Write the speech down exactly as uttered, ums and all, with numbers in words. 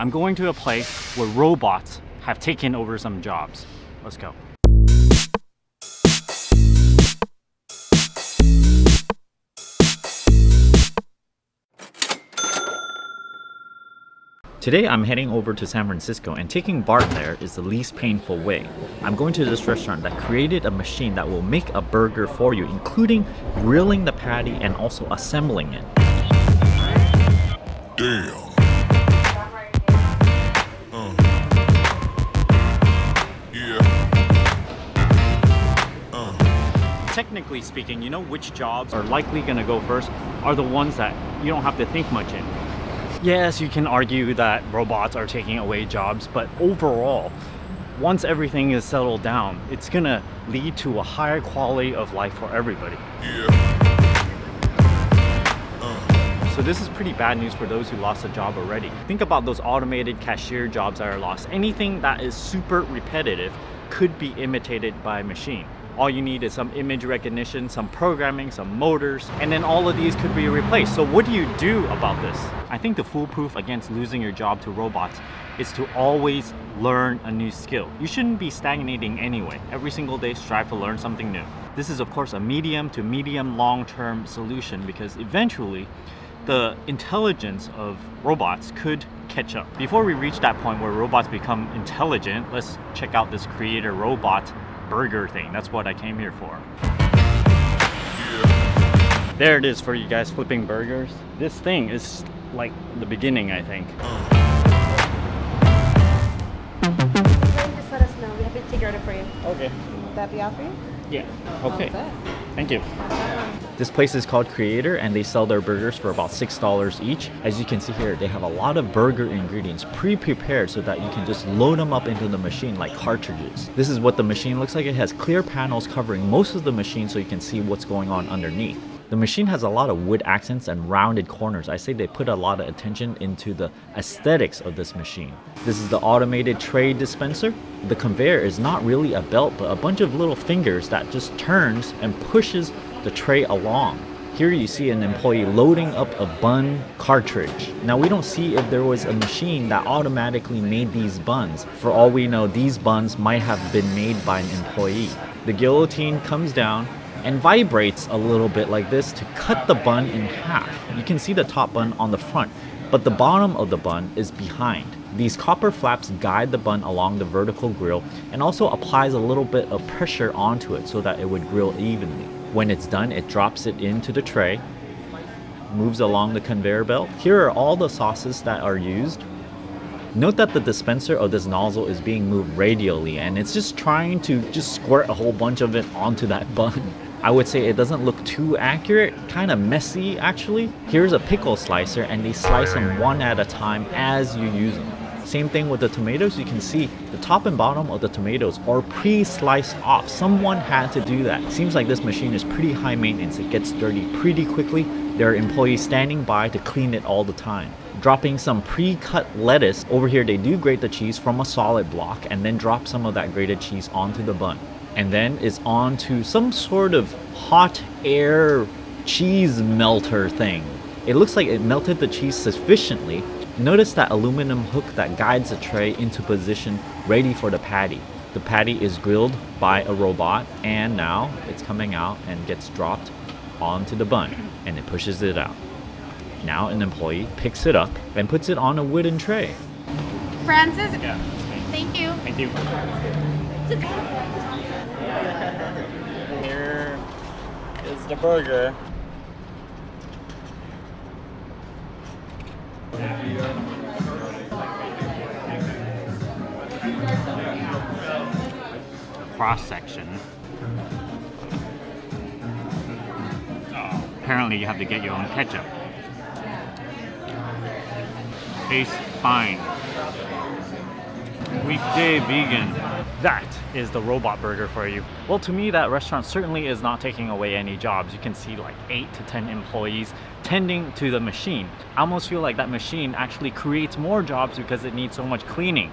I'm going to a place where robots have taken over some jobs. Let's go. Today I'm heading over to San Francisco, and taking BART there is the least painful way. I'm going to this restaurant that created a machine that will make a burger for you, including grilling the patty and also assembling it. Damn. Technically speaking, you know which jobs are likely going to go first are the ones that you don't have to think much in. Yes, you can argue that robots are taking away jobs, but overall, once everything is settled down, it's going to lead to a higher quality of life for everybody. Yeah. Uh. So this is pretty bad news for those who lost a job already. Think about those automated cashier jobs that are lost. Anything that is super repetitive could be imitated by a machine. All you need is some image recognition, some programming, some motors, and then all of these could be replaced. So what do you do about this? I think the foolproof against losing your job to robots is to always learn a new skill. You shouldn't be stagnating anyway. Every single day, strive to learn something new. This is, of course, a medium to medium long-term solution, because eventually the intelligence of robots could catch up. Before we reach that point where robots become intelligent, let's check out this Creator Robot Burger thing. That's what I came here for. Yeah. There it is for you guys flipping burgers. This thing is like the beginning, I think. Then just let us know. We have to figure it out for you. Okay. Would that be all for you? Yeah. Okay. Thank you. This place is called Creator, and they sell their burgers for about six dollars each. As you can see here, they have a lot of burger ingredients pre-prepared so that you can just load them up into the machine like cartridges. This is what the machine looks like. It has clear panels covering most of the machine so you can see what's going on underneath. The machine has a lot of wood accents and rounded corners. I say they put a lot of attention into the aesthetics of this machine. This is the automated tray dispenser. The conveyor is not really a belt, but a bunch of little fingers that just turns and pushes the tray along. Here you see an employee loading up a bun cartridge. Now we don't see if there was a machine that automatically made these buns. For all we know, these buns might have been made by an employee. The guillotine comes down and vibrates a little bit like this to cut the bun in half. You can see the top bun on the front, but the bottom of the bun is behind. These copper flaps guide the bun along the vertical grill and also applies a little bit of pressure onto it so that it would grill evenly. When it's done, it drops it into the tray, moves along the conveyor belt. Here are all the sauces that are used. Note that the dispenser of this nozzle is being moved radially, and it's just trying to just squirt a whole bunch of it onto that bun. I would say it doesn't look too accurate, kind of messy actually. Here's a pickle slicer, and they slice them one at a time as you use them. Same thing with the tomatoes. You can see the top and bottom of the tomatoes are pre-sliced off. Someone had to do that. Seems like this machine is pretty high maintenance. It gets dirty pretty quickly. There are employees standing by to clean it all the time. Dropping some pre-cut lettuce. Over here they do grate the cheese from a solid block and then drop some of that grated cheese onto the bun. And then it's onto some sort of hot air cheese melter thing. It looks like it melted the cheese sufficiently. Notice that aluminum hook that guides the tray into position ready for the patty. The patty is grilled by a robot, and now it's coming out and gets dropped onto the bun, and it pushes it out. Now an employee picks it up and puts it on a wooden tray. Francis? Yeah, thank you. Thank you. It's okay. Here is the burger. Cross section. Oh, apparently you have to get your own ketchup. Tastes fine. Weekday vegan. That is the robot burger for you. Well, to me, that restaurant certainly is not taking away any jobs. You can see like eight to ten employees tending to the machine. I almost feel like that machine actually creates more jobs because it needs so much cleaning.